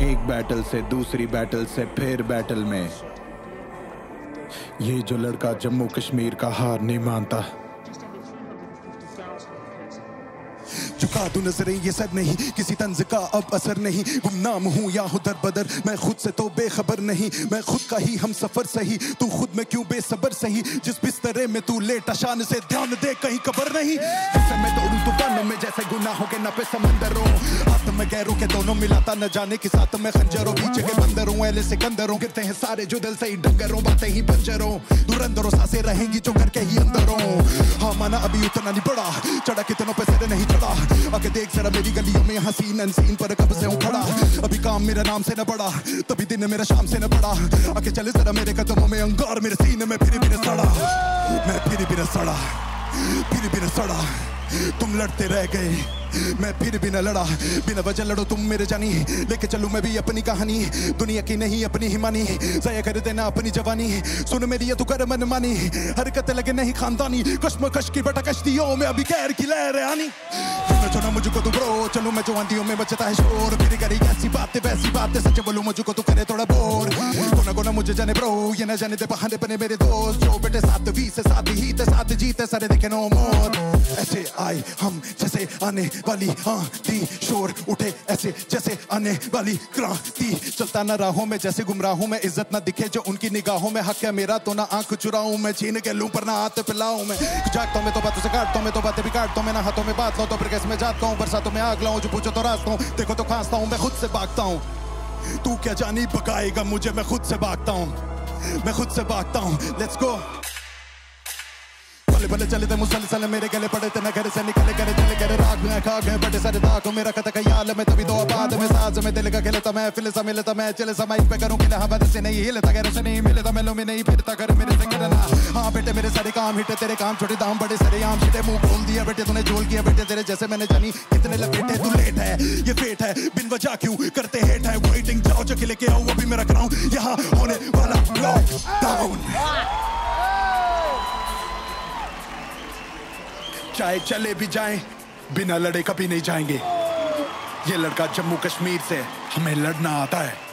एक बैटल से दूसरी बैटल से फिर बैटल में ये जो लड़का जम्मू कश्मीर का हार नहीं मानता। झुका दूं नजरें ये सर नहीं, किसी तंज का अब असर नहीं। गुमनाम हूँ या हूँ दर बदर, मैं खुद से तो बेखबर नहीं। मैं खुद का ही हम सफर सही, तू खुद में क्यों बेसबर सही। जिस बिस्तरे में तू लेटा शान से ध्यान दे कहीं कबर नहीं। ऐसे मैं दौड़ू तो कानों में जैसे गुनाहों के नापे समंदरों, हाथ में गैरों के दोनों मिलाता न जाने के साथ में खंजरों। पीछे के बंदरों ऐले सिकंदरों, गिरते हैं सारे जो दिल से ही डंगरों। बातें ही बंजरों दुरंदरों, सांसें रहेंगी जो घर के ही अंदरों। हाँ माना अभी उतना नहीं पड़ा, चढ़ा कितनों पे सर नहीं चढ़ा। आगे देख सरा मेरी गलियों में हसीन अनसीन पर कब से हूँ खड़ा। अभी काम मेरा नाम से न पड़ा, तभी दिन मेरा शाम से न पड़ा। आगे चले जरा मेरे कदमों में अंगार, मेरे सीने में फिर सड़ा। मैं फिर सड़ा, तुम लड़ते रह गए, मैं फिर भी न लड़ा। बिना वजह लड़ो तुम मेरे जानी, लेके चलूं मैं भी अपनी कहानी। दुनिया की नहीं अपनी हिमानी, जाया कर देना अपनी जवानी। सुन मेरी ये तू कर मनमानी, हरकत लगे नहीं खानदानी। कश्मकश की बटा कश्तियों में अभी खैर की लहर आनी। सुना मुझको तू ब्रो, चलो मैं जो आंधियों में बचता है शोर। फिर करी ऐसी बातें वैसी बातें, सच बोलूं मुझको तू करे थोड़ा बोर। कोना कोना मुझे जाने ब्रो, ये न जाने दे बहाने बने मेरे दोस्त। जो बेटे साथ वी से साथ ही ते साथ जीते सारे देखे नो मोर। ऐसे आए हम जैसे आने वाली आंधी, शोर उठे ऐसे जैसे आने वाली क्रांति। चलता ना राहों में जैसे गुमराहों में, इज्जत ना दिखे जो उनकी निगाहों में। हक है मेरा तो ना आंख चुराऊं मैं, छीन के लूं पर ना हाथ पिलाऊं मैं। जागता हूं मैं तो बातों से काटता हूं मैं, तो बातें भी काटता हूं मैं। ना हाथों में बात लाऊं तो फिर कैसे मैं जाता हूं, बरसातों में आग लाऊं जो पूछो तो रास्ता हूं। देखो तो खांसता हूं मैं, खुद से भागता हूं। तू क्या जानी पकाएगा मुझे, मैं खुद से भागता हूं, मैं खुद से भागता हूं। Let's go. भले चले थे मुसलसल मेरे गले पड़े थे, न घर से निकले करे चले करे। राग में खाग में बटे सारे दाग मेरा कथा ख्याल में, तभी दो आबाद में साज में दिल का खिलता मैं। फिर सा मिलता मैं चले सा माइक पे करूं कि नहा बदल से नहीं हिलता, गैर से नहीं मिलता मेलों में नहीं फिरता कर मेरे से करना। हाँ बेटे मेरे सारे काम हिटे, तेरे काम छोटे दाम बड़े सारे आम छिटे। मुंह खोल दिया बेटे तूने झोल किया बेटे, तेरे जैसे मैंने जानी कितने लपेटे। तू लेट है ये फेट है, बिन वजह क्यों करते हेट है। वेटिंग जाओ चके लेके आओ अभी मेरा ग्राउंड, यहाँ होने वाला लॉकडाउन। चाहे चले भी जाएं, बिना लड़े कभी नहीं जाएंगे। ये लड़का जम्मू कश्मीर से, हमें लड़ना आता है।